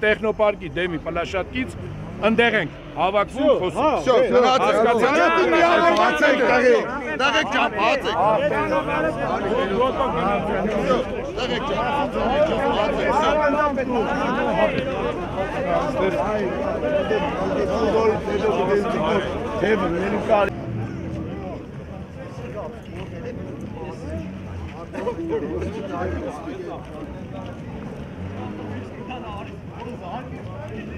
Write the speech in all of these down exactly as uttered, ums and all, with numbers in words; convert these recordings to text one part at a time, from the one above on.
Տեխնոպարկի դեմի պլաշատկից ընդեղ ենք հավակվում խոսում։ Andy!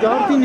Գարտին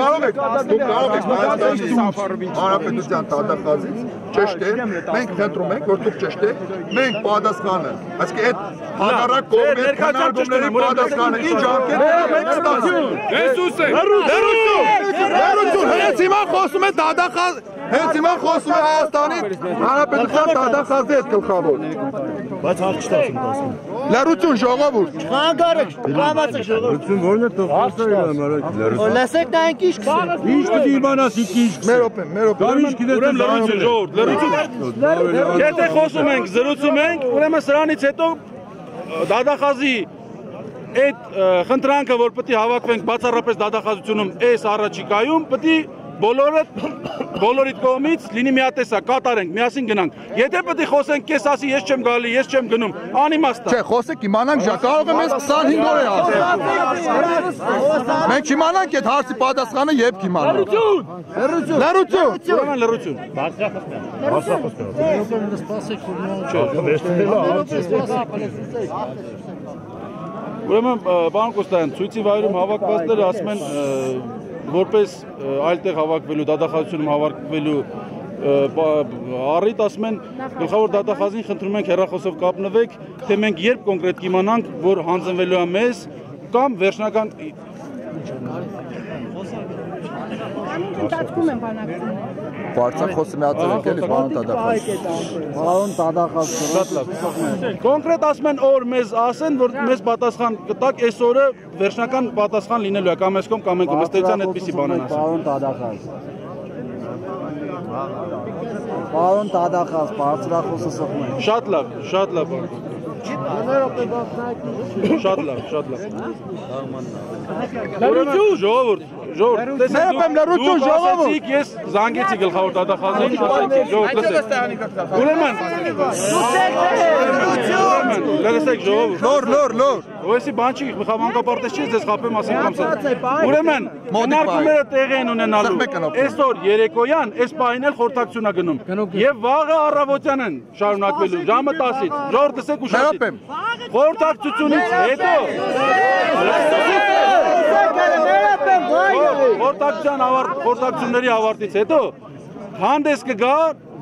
կարող եք Հայաստանի Հանրապետության դատախազից ճշտ է, մենք դետրում ենք, որ դուք ճշտ եք, մենք պատասխանը, այսինքն այդ հակառակ կողմի քննարկումների պատասխանը ինչ արկել է մենք ստացում։ Հեսուս է, հերոս, հերոս, հերոս, հենց հիմա խոսում է դատախազ Hetiman Khosrow Astani mana Petrikhan Dadam xazet kilxabod. Bax harçıtasın dasın. La rutun joğa bur. Qan qarış, qamaçı joğa. Rutun bolna toxsa ilamara. La sekdan iki iş. Hiç dibanas iki iş. Meropen, meropen. Qarış gidedim la rutun joğa. La rutun. Kete Khosrow menk, zerutsu menk. Ulema sranits heto Dada xazi et xantranka vor pati havak menk բաց հարյուր Dada xazutsunum es arachikayum pati բոլորը բոլորիդ կողմից լինի միատեսակ, կատարենք, միասին գնանք։ Եթե պետք է խոսենք, քեզ ասի ես չեմ գալի, ես չեմ գնում, անիմաստ է։ Չէ, խոսեք, իմանանք, կարող է մեզ քսանհինգ օր է ասել։ Մենք իմանանք այդ հարցի պատասխանը երբ կիմանանք։ Լռություն։ Լռություն։ Ուրեմն լռություն։ Բարձրախոսքը։ Բարձրախոսքը։ Ուրեմն սպասեք, ուրեմն։ Չէ, վեստելա։ Ուրեմն բան կոստան, ցույցի վայրում հավաքվածները ասում են որպես այլտեղ հավաքվելու դատախազությունում հավաքվելու առիթ ասում են գլխավոր դատախազին խնդրում ենք հեռախոսով կապնվեք, թե մենք երբ կոնկրետ կիմանանք, որ հանձնվելու է մեզ կամ վերջնական ընթացքում են բանակցում։ Բարձր խոսը միացել ենք էլի պարոն դատախազին։ Պարոն դատախազին։ Կոնկրետ ասում են օր մեզ ասեն, որ մեզ պատասխան կտակ այս օրը վերջնական պատասխան լինելու է կամ այս կողմ կամ այն կողմ ստեղծան այդպիսի բանն ասեմ։ Պարոն Տադախազ։ Պարոն Տադախազ, բարձրախոսը սխում է։ Շատ լավ, շատ լավ։ Շատ լավ, շատ լավ։ Լռություն, ժողովուրդ, ժողովուրդ։ Ներողեմ, լռություն, ժողովուրդ։ Ասացիք, ես զանգեցի գլխավոր Տադախազին, ասացիք, ժողովուրդ։ Ուրեմն։ Լսեք, ժողովուրդ։ Լոր, լոր, լոր։ Ոյսի բանջի մխավանկապարտես չի ձեզ խապեմ ասեմ կամսա։ Ուրեմն մոդարկումները տեղ են ունենալու։ Այսօր երեկոյան այս պահին էլ խորհրդակցությունն է գնում։ Եվ վաղը առավոտյան են շարունակվելու ժամը տասից։ Ժողովուրդ դսեք ուշացեք։ Խորհրդակցությունից հետո։ Խորհրդակցության ավարտ խորհրդակցությունների ավարտից հետո հանդես կգա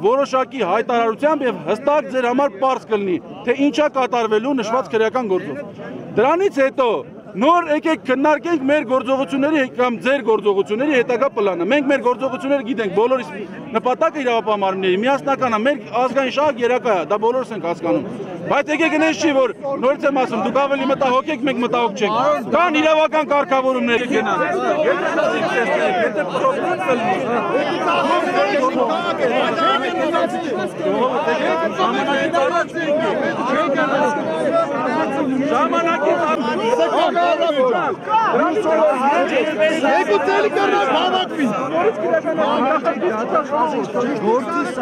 որոշակի հայտարարությամբ եւ հստակ ձեր համար պարզ կլինի, թե ինչա կատարվելու նշված քրեական գործով։ Դրանից հետո նոր եկեք քննարկենք մեր գործողությունների կամ ձեր գործողությունների հետագա պլանը։ Մենք մեր գործողությունները գիտենք, բոլորիս նպատակը իրավապահարների միասնականն է, մեր ազգային շահը երակա է, դա բոլորս ենք հասկանում։ Բայց եկեք այնպես չի, որ նորից եմ ասում, դուք ավելի մտահոգ եք, մենք մտահոգ չենք։ Կան իրավական կարգավորումներ կգնան։ Դրանցով հայտ երբեզ։ Եկու տելի կրնակ հավակվի։ Որից կրեփեն։ Ահա, դա խնդրի չտաշ։